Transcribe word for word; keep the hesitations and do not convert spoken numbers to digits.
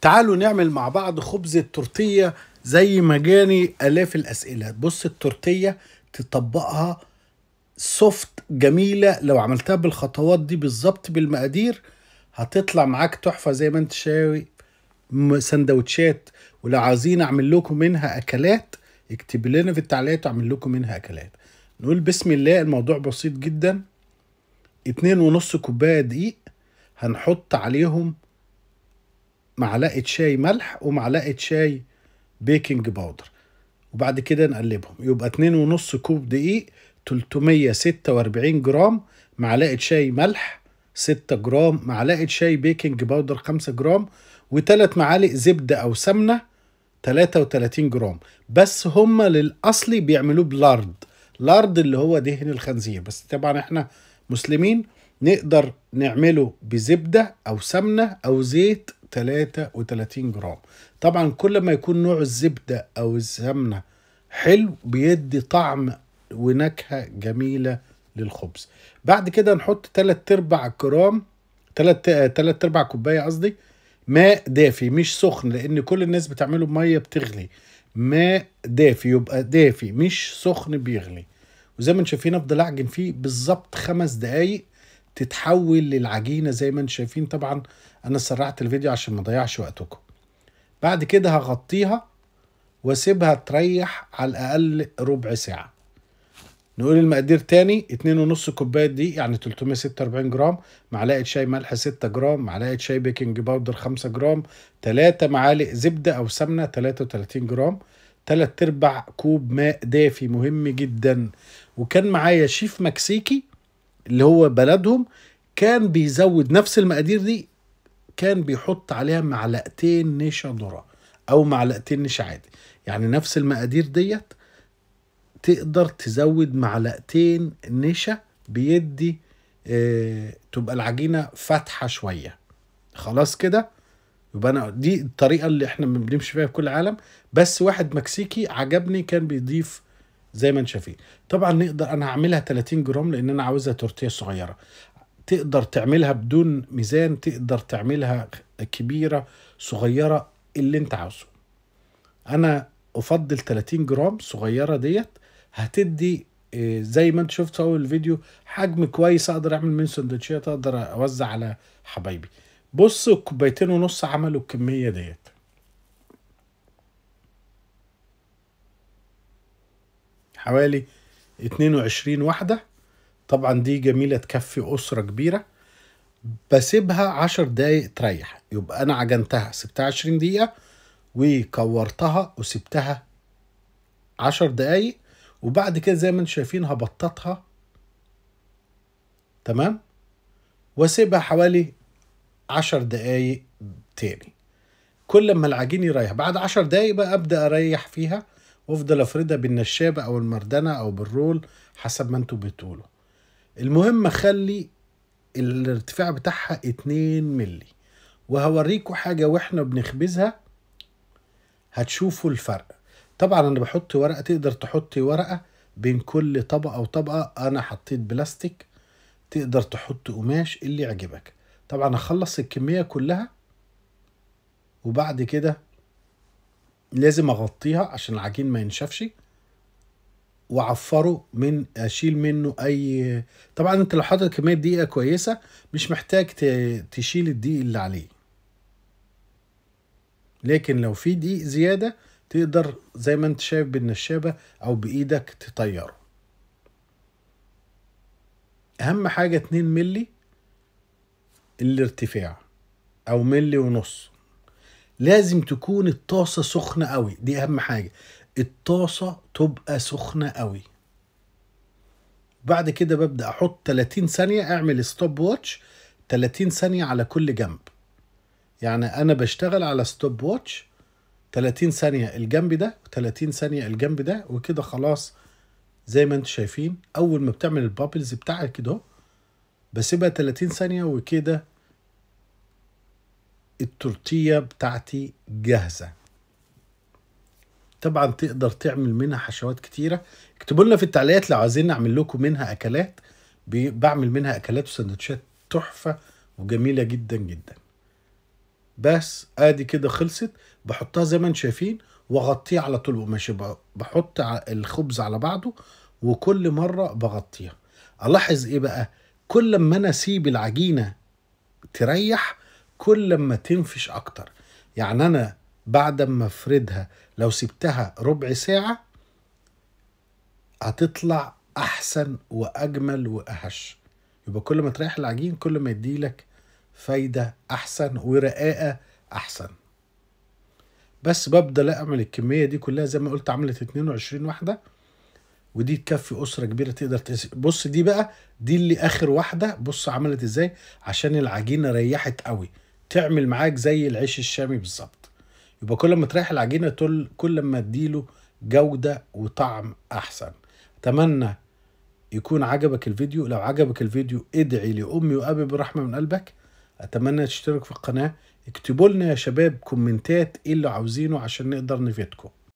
تعالوا نعمل مع بعض خبز التورتيه زي ما جاني آلاف الأسئلة. بص، التورتيه تطبقها سوفت جميلة، لو عملتها بالخطوات دي بالظبط بالمقادير هتطلع معاك تحفة زي ما انت شاوي سندوتشات. ولو عايزين اعمل لكم منها اكلات اكتب لنا في التعليقات واعمل لكم منها اكلات. نقول بسم الله. الموضوع بسيط جدا. اتنين ونص كوباية دقيق هنحط عليهم معلقة شاي ملح ومعلقة شاي بيكنج باودر، وبعد كده نقلبهم، يبقى اتنين ونص كوب دقيق، تلتمية وستة واربعين جرام، معلقة شاي ملح ستة جرام، معلقة شاي بيكنج باودر خمسة جرام، وتلات معالق زبدة أو سمنة تلاتة وتلاتين جرام. بس هما للأصلي بيعملوه بلارد، لارد اللي هو دهن الخنزير، بس طبعا احنا مسلمين نقدر نعمله بزبدة أو سمنة أو زيت تلاتة وتلاتين جرام. طبعا كل ما يكون نوع الزبدة أو السمنة حلو بيدي طعم ونكهة جميلة للخبز. بعد كده نحط تلات ارباع جرام تلات ارباع كوباية قصدي ماء دافي مش سخن، لأن كل الناس بتعمله بمية بتغلي. ماء دافي، يبقى دافي مش سخن بيغلي. وزي ما انتم شايفين افضل اعجن فيه بالظبط خمس دقايق تتحول للعجينة زي ما انتم شايفين. طبعا انا سرعت الفيديو عشان ما اضيعش وقتكم. بعد كده هغطيها واسيبها تريح على الأقل ربع ساعة. نقول المقادير تاني. اتنين ونص كوباية دقيق يعني تلتمية وستة واربعين جرام، معلقة شاي ملح ستة جرام، معلقة شاي بيكنج باودر خمسة جرام، تلاتة معالق زبدة أو سمنة تلاتة وتلاتين جرام، تلات ارباع كوب ماء دافي مهم جدا. وكان معايا شيف مكسيكي اللي هو بلدهم كان بيزود نفس المقادير دي، كان بيحط عليها معلقتين نشا ذرة أو معلقتين نشا عادي، يعني نفس المقادير ديت تقدر تزود معلقتين نشا بيدي اه تبقى العجينة فاتحة شوية. خلاص كده، يبقى انا دي الطريقة اللي احنا بنمشي فيها في كل العالم، بس واحد مكسيكي عجبني كان بيضيف زي ما انت شايفين. طبعا نقدر، انا هعملها تلاتين جرام لان انا عاوزها تورتيه صغيرة. تقدر تعملها بدون ميزان، تقدر تعملها كبيرة صغيرة اللي انت عاوزه. انا افضل تلاتين جرام صغيرة ديت، هتدي زي ما انت شفت في اول الفيديو حجم كويس اقدر اعمل منه سندوتشات اقدر اوزع على حبايبي. بص، كوبايتين ونص عملوا الكمية ديت. حوالي اتنين وعشرين واحدة. طبعا دي جميلة تكفي اسرة كبيرة. بسيبها عشر دقايق تريح. يبقى انا عجنتها سبتها عشرين دقيقة وكورتها وسبتها عشر دقايق، وبعد كده زي ما انتم شايفين هبططها تمام واسيبها حوالي عشر دقايق تاني. كل ما العجين يريح بعد عشر دقايق بقى ابدا اريح فيها وافضل افردها بالنشابه او المردنه او بالرول حسب ما انتم بتقولوا. المهم اخلي الارتفاع بتاعها اتنين مللي، وهوريكم حاجه واحنا بنخبزها هتشوفوا الفرق. طبعا انا بحط ورقه، تقدر تحطي ورقه بين كل طبقه وطبقه، انا حطيت بلاستيك، تقدر تحط قماش اللي يعجبك. طبعا اخلص الكميه كلها وبعد كده لازم اغطيها عشان العجين ما ينشفش، واعفره من اشيل منه اي. طبعا انت لو حاطط كميه دقيقه كويسه مش محتاج تشيل الدقيق اللي عليه، لكن لو في دقيق زيادة تقدر زي ما انت شايف بالنشابة او بايدك تطيره. اهم حاجة اتنين ملي الارتفاع او ملي ونص. لازم تكون الطاسة سخنة قوي، دي اهم حاجة، الطاسة تبقى سخنة قوي. بعد كده ببدأ احط تلاتين ثانية، اعمل ستوب واتش تلاتين ثانية على كل جنب، يعني انا بشتغل على ستوب واتش تلاتين ثانية الجنب ده وتلاتين ثانية الجنب ده. وكده خلاص زي ما انتوا شايفين اول ما بتعمل البابلز بتاعها كده بسيبها تلاتين ثانية، وكده التورتيه بتاعتي جاهزة. طبعا تقدر تعمل منها حشوات كتيرة، اكتبوا لنا في التعليقات لو عايزين اعمل لكم منها اكلات. بعمل منها اكلات وسندوتشات تحفة وجميلة جدا جدا. بس ادي كده خلصت. بحطها زي ما انتم شايفين واغطيه على طول وماشي، بحط الخبز على بعضه وكل مره بغطيها. الاحظ ايه بقى؟ كل لما انا اسيب العجينه تريح كل لما تنفش اكتر. يعني انا بعد ما افردها لو سبتها ربع ساعه هتطلع احسن واجمل واهش. يبقى كل ما تريح العجين كل ما يديلك فايده احسن ورقاقه احسن. بس ببدا اعمل الكميه دي كلها زي ما قلت، عملت اتنين وعشرين واحده، ودي تكفي اسره كبيره تقدر تقسم. بص دي بقى دي اللي اخر واحده، بص عملت ازاي عشان العجينه ريحت قوي، تعمل معاك زي العيش الشامي بالظبط. يبقى كل ما تريح العجينه كل ما تديله جوده وطعم احسن. اتمنى يكون عجبك الفيديو، لو عجبك الفيديو ادعي لامي وابي برحمه من قلبك. اتمنى تشترك في القناه، اكتبوا لنا يا شباب كومنتات ايه اللي عاوزينه عشان نقدر نفيدكم.